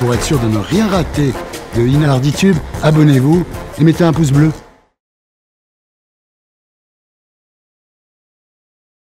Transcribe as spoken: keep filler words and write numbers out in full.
Pour être sûr de ne rien rater de Inardi Tube, abonnez-vous et mettez un pouce bleu.